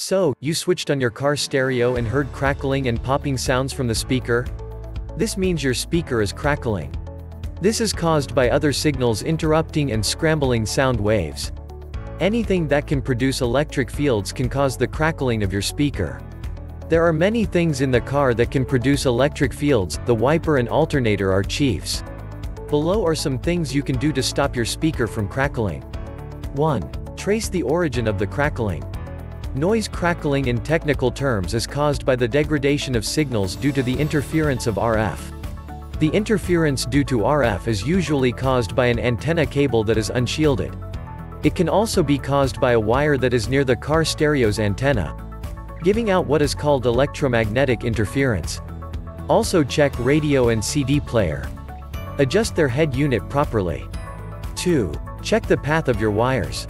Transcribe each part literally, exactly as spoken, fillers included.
So, you switched on your car stereo and heard crackling and popping sounds from the speaker? This means your speaker is crackling. This is caused by other signals interrupting and scrambling sound waves. Anything that can produce electric fields can cause the crackling of your speaker. There are many things in the car that can produce electric fields, the wiper and alternator are chiefs. Below are some things you can do to stop your speaker from crackling. one. Trace the origin of the crackling. Noise crackling in technical terms is caused by the degradation of signals due to the interference of R F. The interference due to R F is usually caused by an antenna cable that is unshielded. It can also be caused by a wire that is near the car stereo's antenna, giving out what is called electromagnetic interference. Also check radio and C D player. Adjust their head unit properly. two. Check the path of your wires.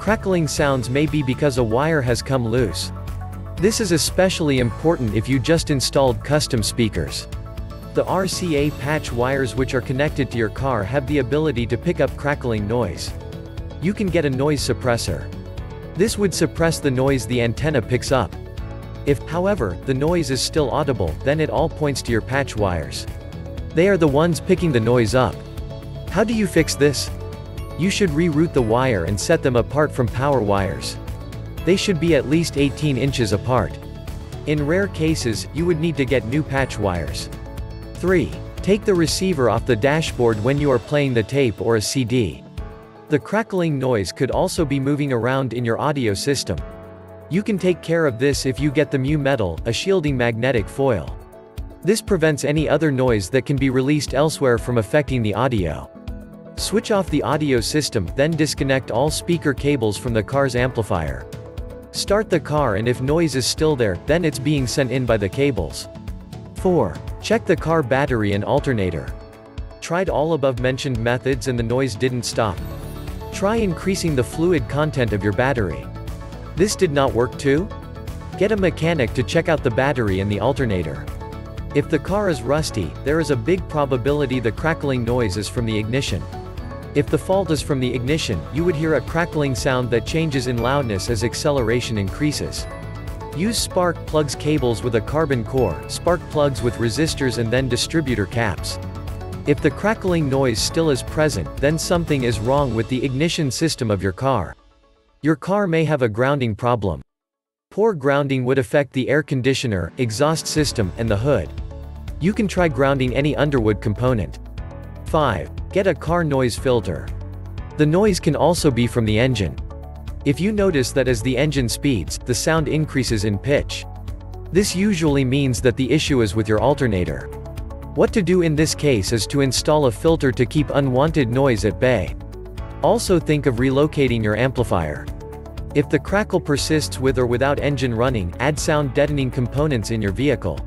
Crackling sounds may be because a wire has come loose. This is especially important if you just installed custom speakers. The R C A patch wires which are connected to your car have the ability to pick up crackling noise. You can get a noise suppressor. This would suppress the noise the antenna picks up. If, however, the noise is still audible, then it all points to your patch wires. They are the ones picking the noise up. How do you fix this? You should reroute the wire and set them apart from power wires. They should be at least eighteen inches apart. In rare cases, you would need to get new patch wires. three. Take the receiver off the dashboard when you are playing the tape or a C D. The crackling noise could also be moving around in your audio system. You can take care of this if you get the mu-metal, a shielding magnetic foil. This prevents any other noise that can be released elsewhere from affecting the audio. Switch off the audio system, then disconnect all speaker cables from the car's amplifier. Start the car, and if noise is still there, then it's being sent in by the cables. four. Check the car battery and alternator. Tried all above mentioned methods and the noise didn't stop. Try increasing the fluid content of your battery. This did not work too? Get a mechanic to check out the battery and the alternator. If the car is rusty, there is a big probability the crackling noise is from the ignition. If the fault is from the ignition, you would hear a crackling sound that changes in loudness as acceleration increases. Use spark plugs cables with a carbon core, spark plugs with resistors and then distributor caps. If the crackling noise still is present, then something is wrong with the ignition system of your car. Your car may have a grounding problem. Poor grounding would affect the air conditioner, exhaust system, and the hood. You can try grounding any Underwood component. five. Get a car noise filter. The noise can also be from the engine. If you notice that as the engine speeds, the sound increases in pitch, this usually means that the issue is with your alternator. What to do in this case is to install a filter to keep unwanted noise at bay. Also think of relocating your amplifier. If the crackle persists with or without engine running, add sound deadening components in your vehicle.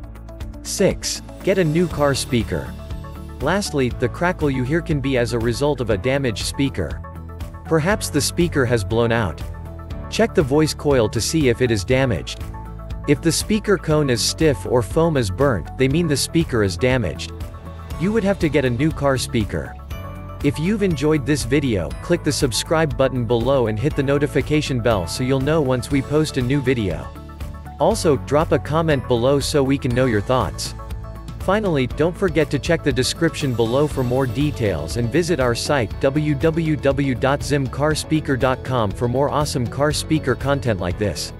six. Get a new car speaker. Lastly, the crackle you hear can be as a result of a damaged speaker. Perhaps the speaker has blown out. Check the voice coil to see if it is damaged. If the speaker cone is stiff or foam is burnt, they mean the speaker is damaged. You would have to get a new car speaker. If you've enjoyed this video, click the subscribe button below and hit the notification bell so you'll know once we post a new video. Also, drop a comment below so we can know your thoughts. Finally, don't forget to check the description below for more details and visit our site w w w dot zim car speaker dot com for more awesome car speaker content like this.